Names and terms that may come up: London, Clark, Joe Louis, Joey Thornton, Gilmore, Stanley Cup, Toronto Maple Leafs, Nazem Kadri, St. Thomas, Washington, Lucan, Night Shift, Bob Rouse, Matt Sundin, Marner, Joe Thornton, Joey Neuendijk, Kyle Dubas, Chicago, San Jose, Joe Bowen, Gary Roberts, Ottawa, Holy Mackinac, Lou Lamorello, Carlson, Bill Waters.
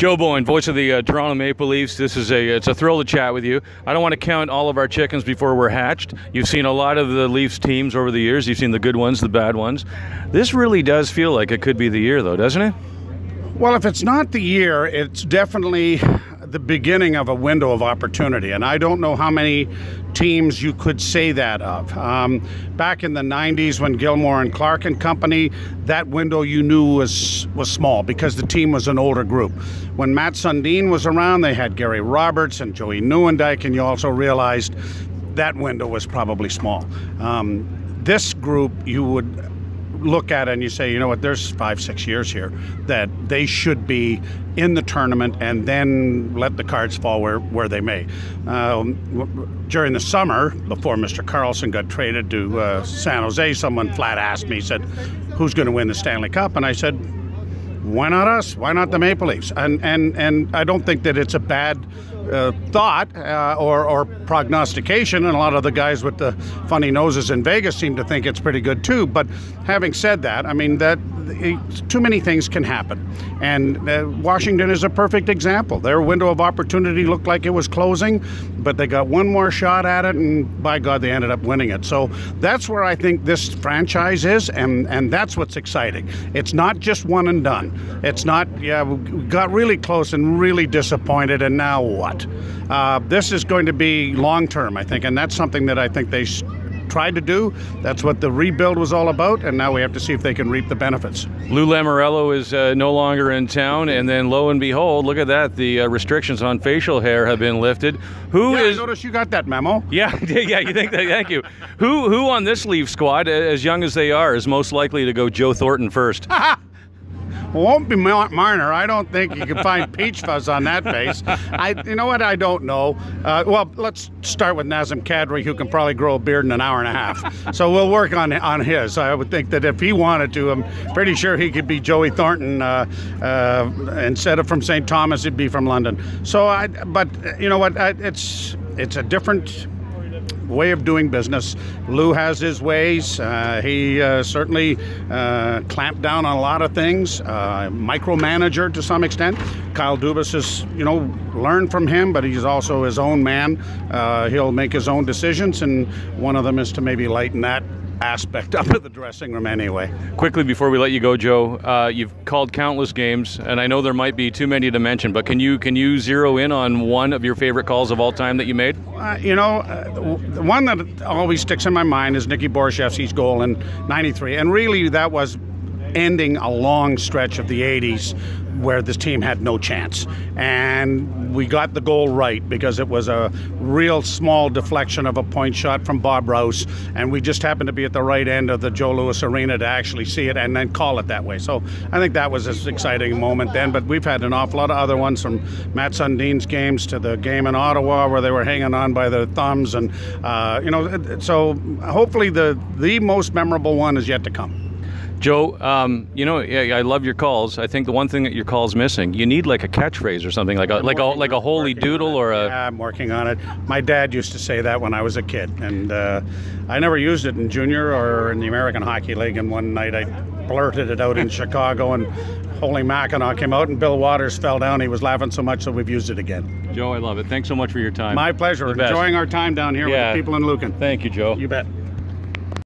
Joe Bowen, voice of the Toronto Maple Leafs. This is it's a thrill to chat with you. I don't want to count all of our chickens before we're hatched. You've seen a lot of the Leafs teams over the years. You've seen the good ones, the bad ones. This really does feel like it could be the year, though, doesn't it? Well, if it's not the year, it's definitely the beginning of a window of opportunity, and I don't know how many teams you could say that of. Back in the 90s when Gilmore and Clark and company, that window you knew was small because the team was an older group. When Matt Sundin was around, they had Gary Roberts and Joey Neuendijk, and you also realized that window was probably small. This group you would look at it and you say, you know what, there's 5-6 years here that they should be in the tournament, and then let the cards fall where they may. During the summer, before Mr. Carlson got traded to San Jose, someone flat asked me, said, who's going to win the Stanley Cup? And I said, why not us? Why not the Maple Leafs? And I don't think that it's a bad thought or prognostication, and a lot of the guys with the funny noses in Vegas seem to think it's pretty good too. But having said that, I mean, that too many things can happen, and Washington is a perfect example. Their window of opportunity looked like it was closing, but they got one more shot at it, and by God, they ended up winning it. So that's where I think this franchise is, and that's what's exciting. It's not just one and done. It's not, yeah, we got really close and really disappointed, and now what? This is going to be long-term, I think, and that's something that I think they tried to do. That's what the rebuild was all about, and now we have to see if they can reap the benefits. Lou Lamorello is no longer in town, and then lo and behold, look at that, the restrictions on facial hair have been lifted. Who is? I noticed you got that memo. Yeah, yeah, you think that, thank you. Who on this Leafs squad, as young as they are, is most likely to go Joe Thornton first? Won't be Marner. I don't think you can find peach fuzz on that face. You know what? I don't know. Well, let's start with Nazem Kadri, who can probably grow a beard in an hour and a half. So we'll work on his. I would think that if he wanted to, I'm pretty sure he could be Joey Thornton. Instead of from St. Thomas, it'd be from London. So, but you know what? It's a different way of doing business. Lou has his ways. He certainly clamped down on a lot of things, micromanager to some extent. Kyle Dubas has, you know, learned from him, but he's also his own man. He'll make his own decisions, and one of them is to maybe lighten that aspect up of the dressing room anyway. Quickly before we let you go, Joe, you've called countless games, and I know there might be too many to mention, but can you zero in on one of your favorite calls of all time that you made? You know, the one that always sticks in my mind is Nikki Borshevsky's goal in '93, and really that was ending a long stretch of the 80s where this team had no chance, and we got the goal right because it was a real small deflection of a point shot from Bob Rouse, and we just happened to be at the right end of the Joe Louis arena to actually see it and then call it that way. So I think that was an exciting moment then, but we've had an awful lot of other ones, from Matt Sundin's games to the game in Ottawa where they were hanging on by their thumbs, and you know, so hopefully the most memorable one is yet to come. Joe, you know, I love your calls. I think the one thing that your call's missing, you need like a catchphrase or something, like a holy doodle or a... Yeah, I'm working on it. My dad used to say that when I was a kid, and I never used it in junior or in the American Hockey League, and one night I blurted it out in Chicago, and Holy Mackinac came out, and Bill Waters fell down. He was laughing so much, so we've used it again. Joe, I love it. Thanks so much for your time. My pleasure. Enjoying our time down here with the people in Lucan. Thank you, Joe. You bet.